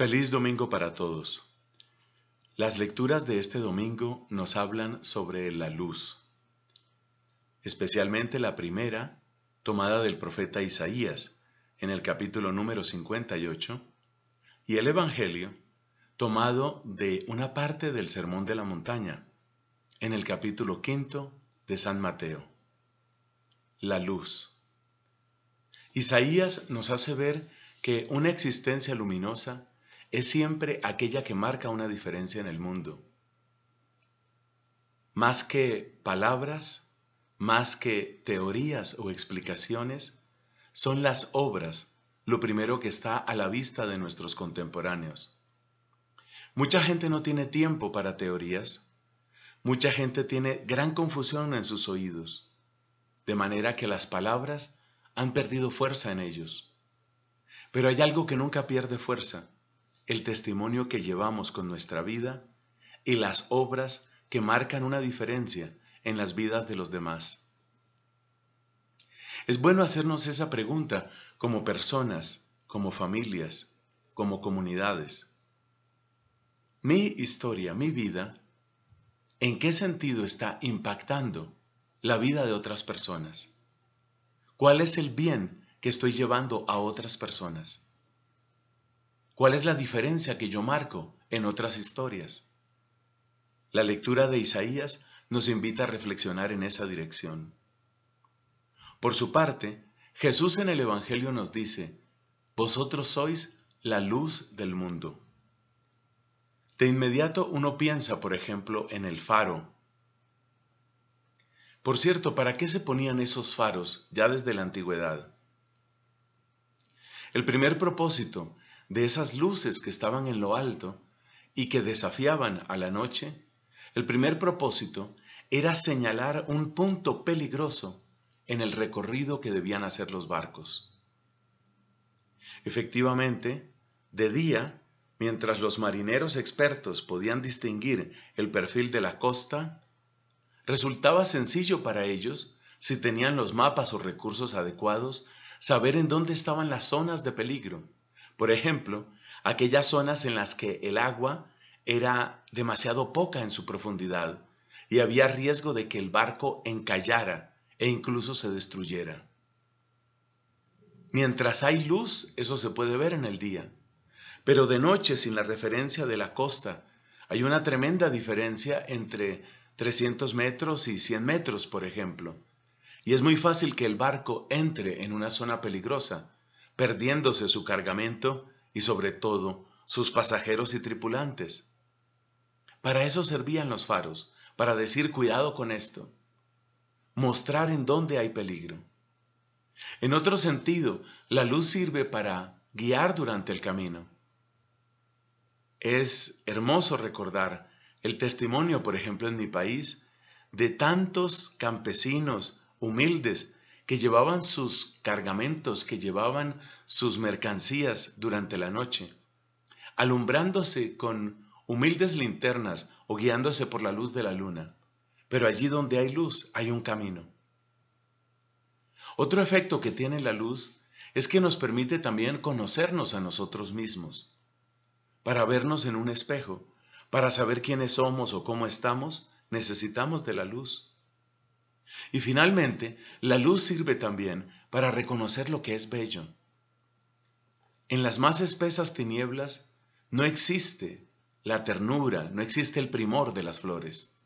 Feliz domingo para todos. Las lecturas de este domingo nos hablan sobre la luz, especialmente la primera, tomada del profeta Isaías, en el capítulo número 58, y el Evangelio, tomado de una parte del Sermón de la Montaña, en el capítulo 5 de San Mateo. La luz. Isaías nos hace ver que una existencia luminosa es siempre aquella que marca una diferencia en el mundo. Más que palabras, más que teorías o explicaciones, son las obras lo primero que está a la vista de nuestros contemporáneos. Mucha gente no tiene tiempo para teorías, mucha gente tiene gran confusión en sus oídos, de manera que las palabras han perdido fuerza en ellos. Pero hay algo que nunca pierde fuerza: el testimonio que llevamos con nuestra vida y las obras que marcan una diferencia en las vidas de los demás. Es bueno hacernos esa pregunta como personas, como familias, como comunidades. Mi historia, mi vida, ¿en qué sentido está impactando la vida de otras personas? ¿Cuál es el bien que estoy llevando a otras personas? ¿Cuál es la diferencia que yo marco en otras historias? La lectura de Isaías nos invita a reflexionar en esa dirección. Por su parte, Jesús en el Evangelio nos dice: vosotros sois la luz del mundo. De inmediato uno piensa, por ejemplo, en el faro. Por cierto, ¿para qué se ponían esos faros ya desde la antigüedad? El primer propósito de esas luces que estaban en lo alto y que desafiaban a la noche, el primer propósito era señalar un punto peligroso en el recorrido que debían hacer los barcos. Efectivamente, de día, mientras los marineros expertos podían distinguir el perfil de la costa, resultaba sencillo para ellos, si tenían los mapas o recursos adecuados, saber en dónde estaban las zonas de peligro. Por ejemplo, aquellas zonas en las que el agua era demasiado poca en su profundidad y había riesgo de que el barco encallara e incluso se destruyera. Mientras hay luz, eso se puede ver en el día, pero de noche, sin la referencia de la costa, hay una tremenda diferencia entre 300 metros y 100 metros, por ejemplo, y es muy fácil que el barco entre en una zona peligrosa, perdiéndose su cargamento y sobre todo sus pasajeros y tripulantes. Para eso servían los faros, para decir cuidado con esto, mostrar en dónde hay peligro. En otro sentido, la luz sirve para guiar durante el camino. Es hermoso recordar el testimonio, por ejemplo, en mi país, de tantos campesinos humildes que llevaban sus cargamentos, que llevaban sus mercancías durante la noche, alumbrándose con humildes linternas o guiándose por la luz de la luna. Pero allí donde hay luz, hay un camino. Otro efecto que tiene la luz es que nos permite también conocernos a nosotros mismos, para vernos en un espejo, para saber quiénes somos o cómo estamos. Necesitamos de la luz. Y finalmente, la luz sirve también para reconocer lo que es bello. En las más espesas tinieblas no existe la ternura, no existe el primor de las flores.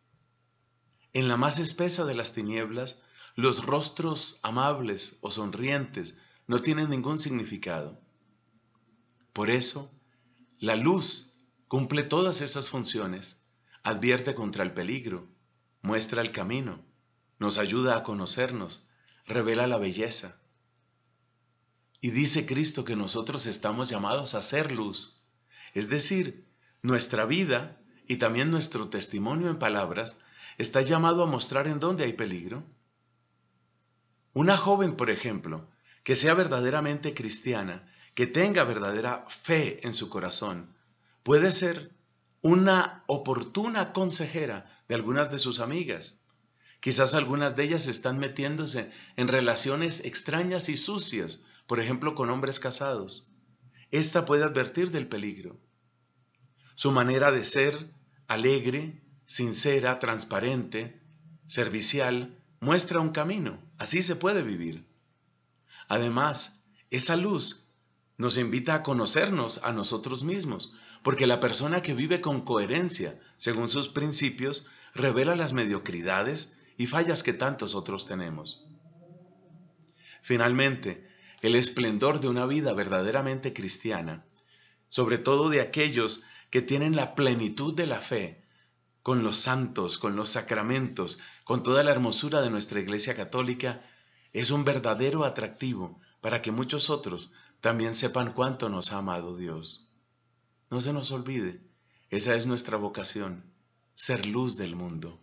En la más espesa de las tinieblas, los rostros amables o sonrientes no tienen ningún significado. Por eso, la luz cumple todas esas funciones, advierte contra el peligro, muestra el camino, nos ayuda a conocernos, revela la belleza. Y dice Cristo que nosotros estamos llamados a ser luz, es decir, nuestra vida y también nuestro testimonio en palabras está llamado a mostrar en dónde hay peligro. Una joven, por ejemplo, que sea verdaderamente cristiana, que tenga verdadera fe en su corazón, puede ser una oportuna consejera de algunas de sus amigas. Quizás algunas de ellas están metiéndose en relaciones extrañas y sucias, por ejemplo, con hombres casados. Esta puede advertir del peligro. Su manera de ser, alegre, sincera, transparente, servicial, muestra un camino. Así se puede vivir. Además, esa luz nos invita a conocernos a nosotros mismos, porque la persona que vive con coherencia, según sus principios, revela las mediocridades y fallas que tantos otros tenemos. Finalmente, el esplendor de una vida verdaderamente cristiana, sobre todo de aquellos que tienen la plenitud de la fe, con los santos, con los sacramentos, con toda la hermosura de nuestra Iglesia Católica, es un verdadero atractivo para que muchos otros también sepan cuánto nos ha amado Dios. No se nos olvide, esa es nuestra vocación, ser luz del mundo.